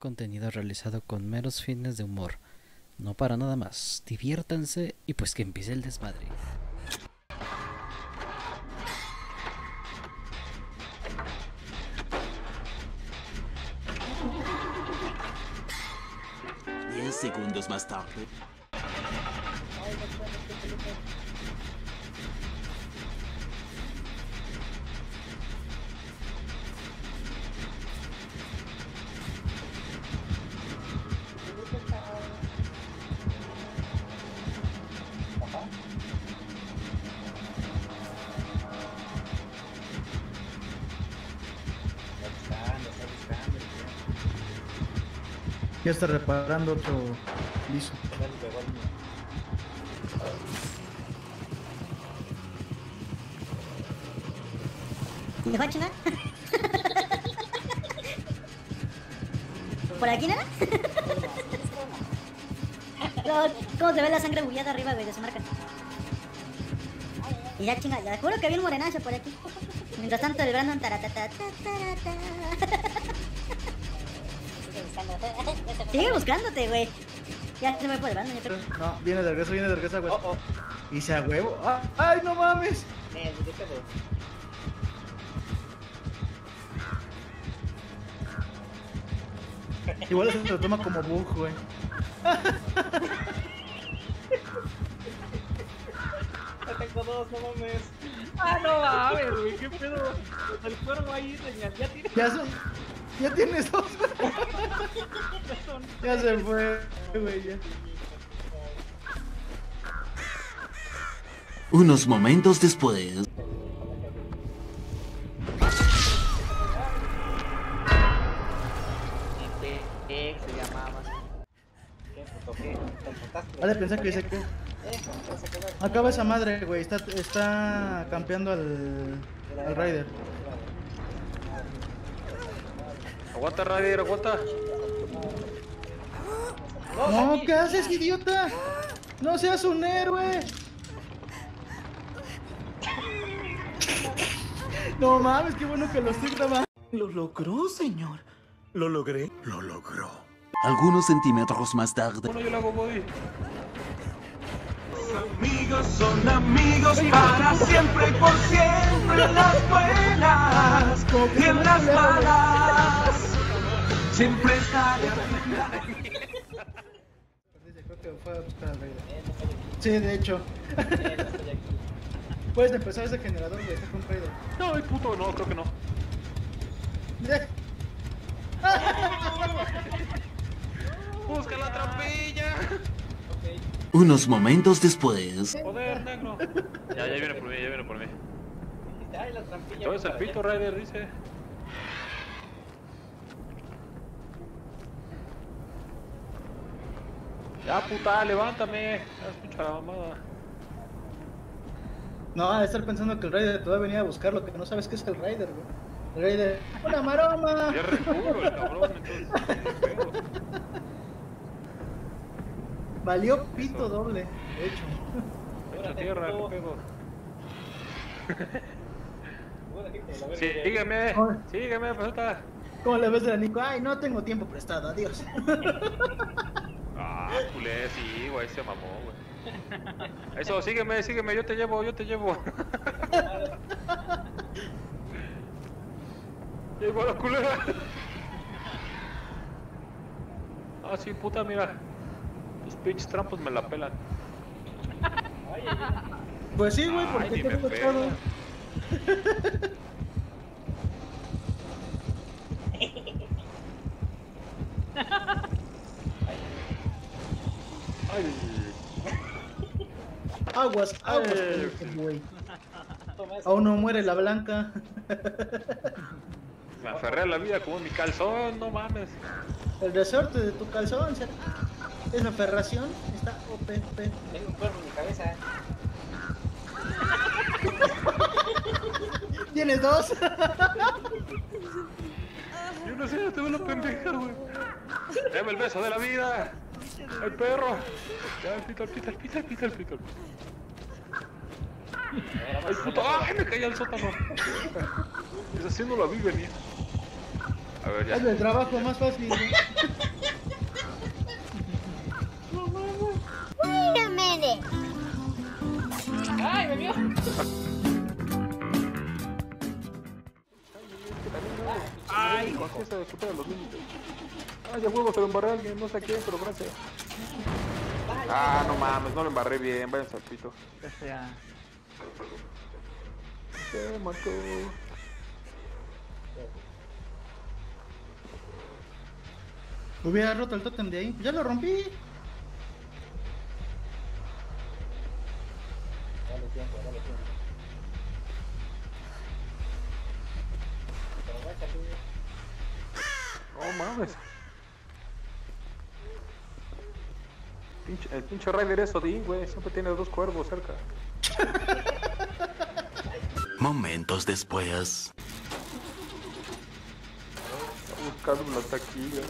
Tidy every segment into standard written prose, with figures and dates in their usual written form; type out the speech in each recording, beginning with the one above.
contenido realizado con meros fines de humor, no para nada más. Diviértanse y pues que empiece el desmadre. Segundos más tarde. Ya está reparando otro liso. ¿Me va a chinar? ¿Por aquí nada? No, ¿cómo se ve la sangre bullada arriba, güey? Se marca. Y ya chinga, ya juro que había un morenazo por aquí. Mientras tanto el Brandon taratata. Sigue buscándote, güey. Ya se me fue el Brandon. No, viene de regreso, güey. Oh, oh. Y se a huevo. Ah, ¡ay, no mames! Igual eso se lo toma como bug, güey. Ya tengo dos, no mames. ¡Ah, no mames, güey! ¿Qué pedo? El cuervo ahí, señal. Ya tiene. Ya tienes dos. Ya se fue, güey. Unos momentos después. Se llamaba. ¿Qué puto qué? Vale, pensé que dice que. Acaba esa madre, güey. Está campeando al Raider. Aguanta, Raider, aguanta. No, ¿qué haces, idiota? No seas un héroe. No mames, qué bueno que lo estoy grabando. Lo logró, señor. Lo logré. Lo logró. Algunos centímetros más tarde. Bueno, yo lo hago, body. Amigos son amigos para siempre y por siempre. En las buenas y en las malas siempre estaré. Sí, de hecho. Puedes empezar ese generador, güey, está con Raider. No, el puto, no, creo que no. Busca la trampilla. Okay. Unos momentos después. Joder, negro. Ya viene por mí, ya viene por mí. Ay, la trampilla. Todo es el pito, Raider, dice. Ya, puta, levántame. Ya escucha la mamada. No, de estar pensando que el Raider te va a venir a buscar, lo que no sabes que es el Raider, güey. El Raider. ¡Una maroma! Ya recubro el cabrón, entonces. Valió pito eso. Doble, de hecho. Mucha tierra, qué pedo. Sígueme, sígueme, pasota. ¿Cómo le ves a Nico? Ay, no tengo tiempo prestado, adiós. Ah, culé, sí, güey, se mamó, güey. Eso, sígueme, sígueme, yo te llevo, yo te llevo. Llegó la culera. Ah, sí, puta, mira. Tus pinches trampos me la pelan. Pues sí, güey, porque ay, te tengo todo. Ay. Aguas, aguas, güey. Aún no muere la blanca. Me aferré a la vida como mi calzón, no mames. El resorte de tu calzón, ¿será? Esa aferración está OPP. Tengo un cuerpo en mi cabeza. ¿Tienes dos? Yo no sé, te voy a pendejar, güey. Dame el beso de la vida. ¡El perro! ¡Ya, el pito, el pito, el pito, el pito, el pito! ¡El puto! ¡Ay, me caí al sótano! Esa sí no la vi venir. A A ver, ya. Es el trabajo más fácil. No mames. Wait a minute. Ay, me vio. Ay, hijo. Se superan los límites. Ay, ya huevo, se lo embarré a alguien, no sé quién, pero gracias. Ah, no mames, no lo embarré bien, vayan salpito. Ya. Se mató. Hubiera roto el tótem de ahí. ¡Ya lo rompí! Dale tiempo, dale tiempo. No mames. El pinche Rider es Odin, güey. Siempre tiene dos cuervos cerca. Momentos después. Está buscando una taquilla.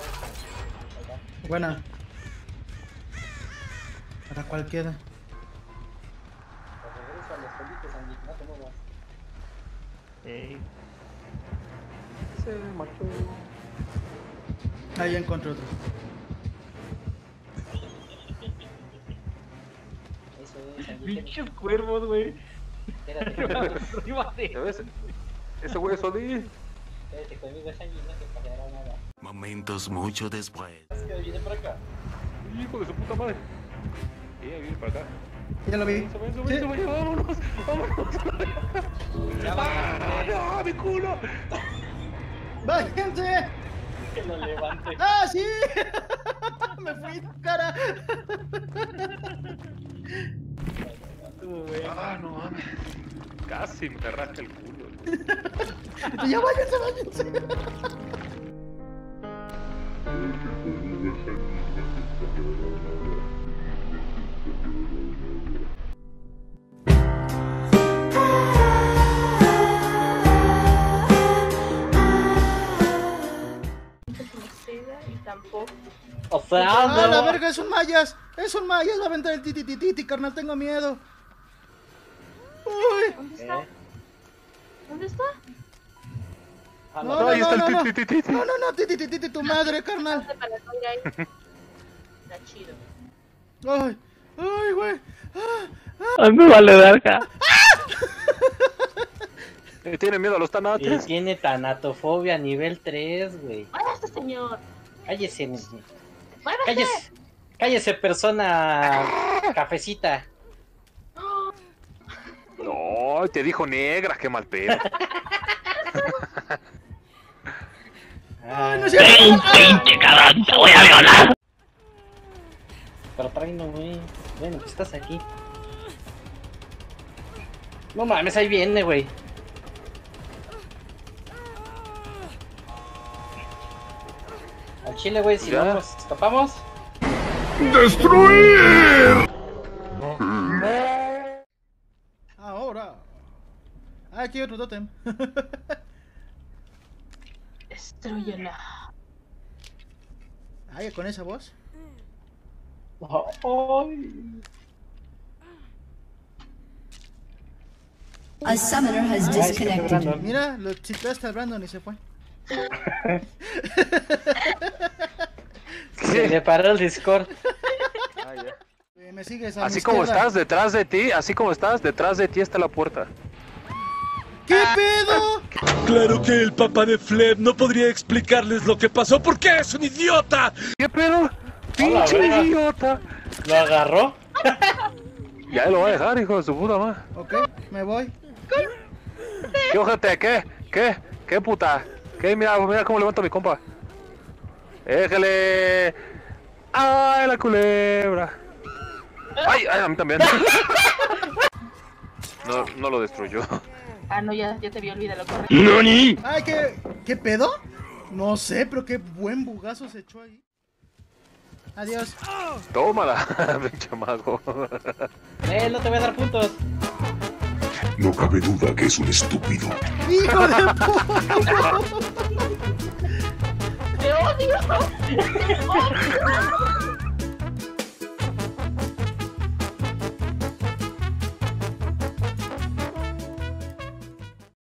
Buena. Para cualquiera. Regresa a los felices andignatos, no vas. Ey. Se marchó. Ahí encontré otro. Pinches cuervos, güey. Ese güey es Odín. Espérate, conmigo es Angie, no te pagará nada. Momentos mucho después. Viene para acá. Hijo de su puta madre. Viene para acá. Ya lo vi. Sube, vámonos. Vámonos. Ya va. ¡Ah, mi culo! ¡Bájense! Que lo levante. ¡Ah, sí! Me fui, cara. Ah, no mames. Casi me arrastra el culo. Ya váyanse. Y tampoco. O sea, ah, la verga, es un mayas. Es un mayas, va a aventar el tititititi, carnal, tengo miedo. Uy. ¿Dónde está? ¿Dónde está? Ah, no, ahí está el tititititi. No, no, no, tititititi, tu madre, carnal. Está chido. Ay, ay, güey. Me vale verga. Tiene miedo a los tanates. Tiene tanatofobia nivel 3, güey. ¡Váyase, señor! Cállese, niño. ¡Cállese! ¡Cállese, persona cafecita! No, te dijo negra, qué mal pedo. ¡Ay, no se ¡20, cabrón! ¡Te voy a violar! Pero tráelo, güey. Bueno, que estás aquí. No mames, ahí viene, güey. Al chile, güey, si no nos escapamos. ¡Destruir! Ahora. Ah, aquí hay otro tótem. Destruyela. Ay, con esa voz. Ay. A summoner has disconnected. Mira, lo chitaste al Brandon y se fue. Se le paró el Discord. Ah, ya. Me sigues a así como izquierda. Estás detrás de ti, así como estás detrás de ti está la puerta. ¿Qué pedo? Claro que el papá de Fleb no podría explicarles lo que pasó porque es un idiota. ¿Qué pedo? Pinche idiota. ¿Lo agarró? Ya lo va a dejar, hijo de su puta madre. Ok, me voy. ¿Qué ojete? ¿Qué? ¿Qué? ¿Qué puta? ¿Qué? Mira, mira cómo levanto a mi compa. ¡Éjale! ¡Ay, la culebra! ¡Ay, ay, a mí también! No, no lo destruyó. Ah, no, ya te había olvidado. ¡Noni! ¡Ay, qué pedo! No sé, pero qué buen bugazo se echó ahí. Adiós. ¡Tómala, pinche mago! No te voy a dar puntos. No cabe duda que es un estúpido. ¡Hijo de puta! ¡Te odio! ¡Te odio!